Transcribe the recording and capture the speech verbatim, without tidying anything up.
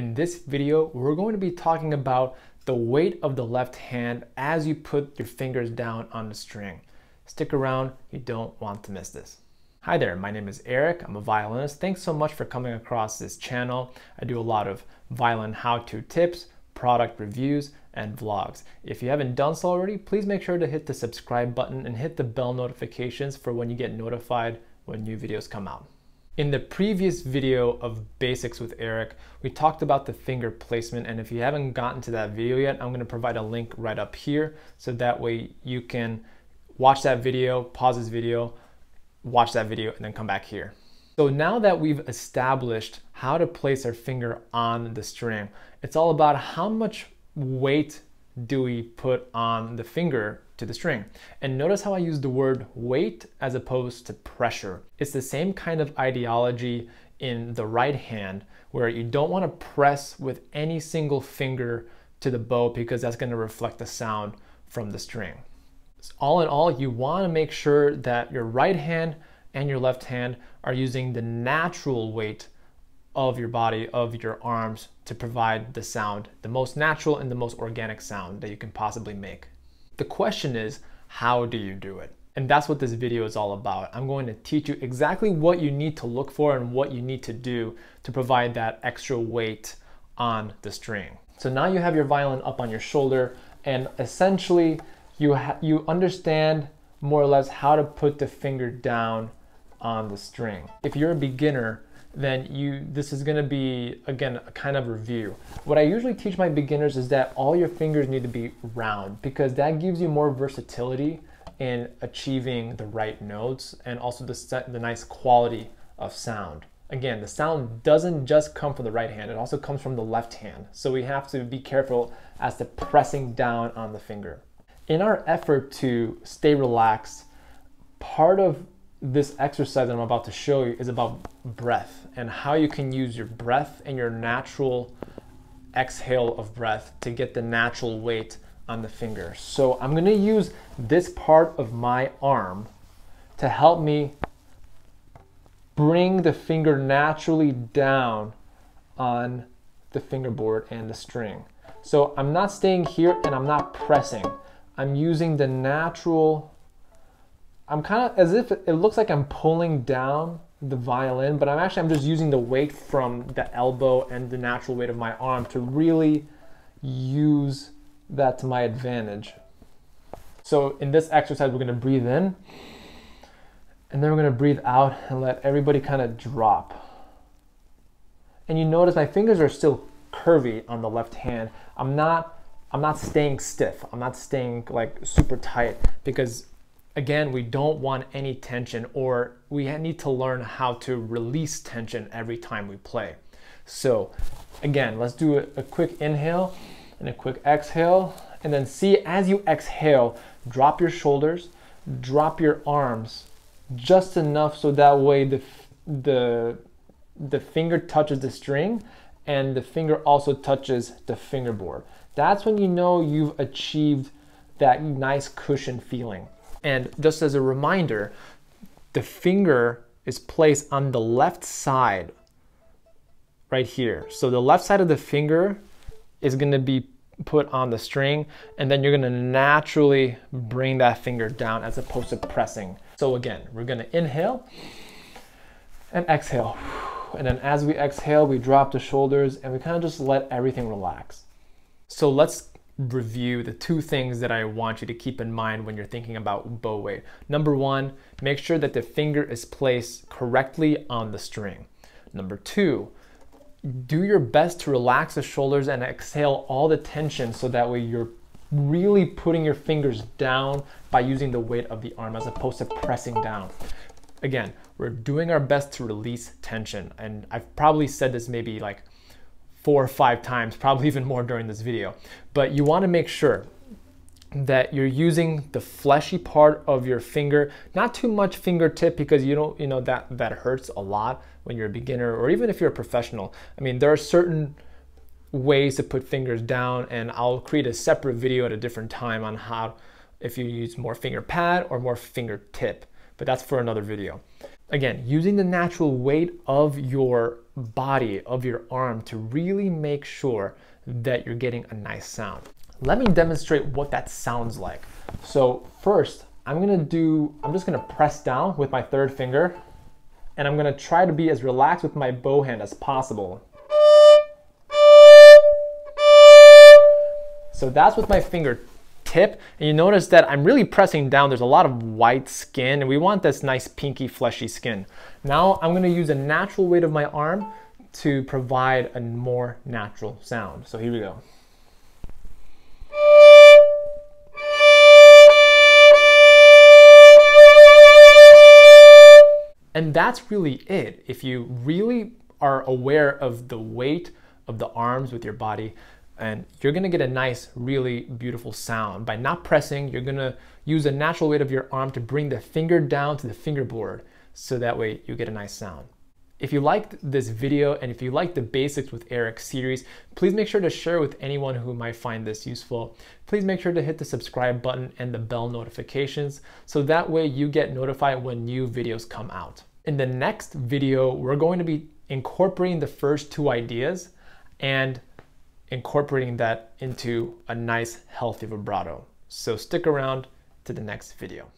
In this video, we're going to be talking about the weight of the left hand as you put your fingers down on the string. Stick around, you don't want to miss this. Hi there, my name is Eric, I'm a violinist. Thanks so much for coming across this channel. I do a lot of violin how-to tips, product reviews, and vlogs. If you haven't done so already, please make sure to hit the subscribe button and hit the bell notifications for when you get notified when new videos come out. In the previous video of Basics with Eric, we talked about the finger placement, and if you haven't gotten to that video yet, I'm going to provide a link right up here so that way you can watch that video, pause this video, watch that video, and then come back here. So now that we've established how to place our finger on the string, it's all about how much weight do we put on the finger to the string. And notice how I use the word weight as opposed to pressure. It's the same kind of ideology in the right hand, where you don't want to press with any single finger to the bow because that's going to reflect the sound from the string. So all in all, you want to make sure that your right hand and your left hand are using the natural weight of your body, of your arms, to provide the sound, the most natural and the most organic sound that you can possibly make. The question is, how do you do it? And that's what this video is all about. I'm going to teach you exactly what you need to look for and what you need to do to provide that extra weight on the string. So now you have your violin up on your shoulder, and essentially you, you understand more or less how to put the finger down on the string. If you're a beginner, then you, this is gonna be, again, a kind of review. What I usually teach my beginners is that all your fingers need to be round, because that gives you more versatility in achieving the right notes and also the, set, the nice quality of sound. Again, the sound doesn't just come from the right hand, it also comes from the left hand. So we have to be careful as to pressing down on the finger. In our effort to stay relaxed, part of this exercise that I'm about to show you is about breath and how you can use your breath and your natural exhale of breath to get the natural weight on the finger. So I'm going to use this part of my arm to help me bring the finger naturally down on the fingerboard and the string. So I'm not staying here and I'm not pressing. I'm using the natural, I'm kind of as if it looks like I'm pulling down the violin, but I'm actually, I'm just using the weight from the elbow and the natural weight of my arm to really use that to my advantage. So in this exercise, we're going to breathe in and then we're going to breathe out and let everybody kind of drop. And you notice my fingers are still curvy on the left hand. I'm not, I'm not staying stiff. I'm not staying like super tight, because again, we don't want any tension, or we need to learn how to release tension every time we play. So again, let's do a, a quick inhale and a quick exhale, and then see as you exhale, drop your shoulders, drop your arms just enough so that way the, the, the finger touches the string and the finger also touches the fingerboard. That's when you know you've achieved that nice cushion feeling. And just as a reminder, the finger is placed on the left side right here. So the left side of the finger is going to be put on the string, and then you're going to naturally bring that finger down as opposed to pressing. So again, we're going to inhale and exhale. And then as we exhale, we drop the shoulders and we kind of just let everything relax. So let's review the two things that I want you to keep in mind when you're thinking about bow weight. Number one, make sure that the finger is placed correctly on the string. Number two, do your best to relax the shoulders and exhale all the tension so that way you're really putting your fingers down by using the weight of the arm as opposed to pressing down. Again, we're doing our best to release tension, and I've probably said this maybe like four or five times, probably even more during this video. But you want to make sure that you're using the fleshy part of your finger, not too much fingertip, because you don't, you know, that, that hurts a lot when you're a beginner, or even if you're a professional. I mean, there are certain ways to put fingers down, and I'll create a separate video at a different time on how, if you use more finger pad or more fingertip, but that's for another video. Again, using the natural weight of your body of your arm to really make sure that you're getting a nice sound. Let me demonstrate what that sounds like. So first, I'm gonna do, I'm just gonna press down with my third finger, and I'm gonna try to be as relaxed with my bow hand as possible. So that's with my finger tip, and you notice that I'm really pressing down. There's a lot of white skin, and we want this nice pinky fleshy skin. Now I'm gonna use a natural weight of my arm to provide a more natural sound. So here we go. And that's really it. If you really are aware of the weight of the arms with your body, and you're gonna get a nice, really beautiful sound. By not pressing, you're gonna use a natural weight of your arm to bring the finger down to the fingerboard, so that way you get a nice sound. If you liked this video, and if you liked the Basics with Eric series, please make sure to share with anyone who might find this useful. Please make sure to hit the subscribe button and the bell notifications, so that way you get notified when new videos come out. In the next video, we're going to be incorporating the first two ideas and incorporating that into a nice healthy vibrato. So stick around to the next video.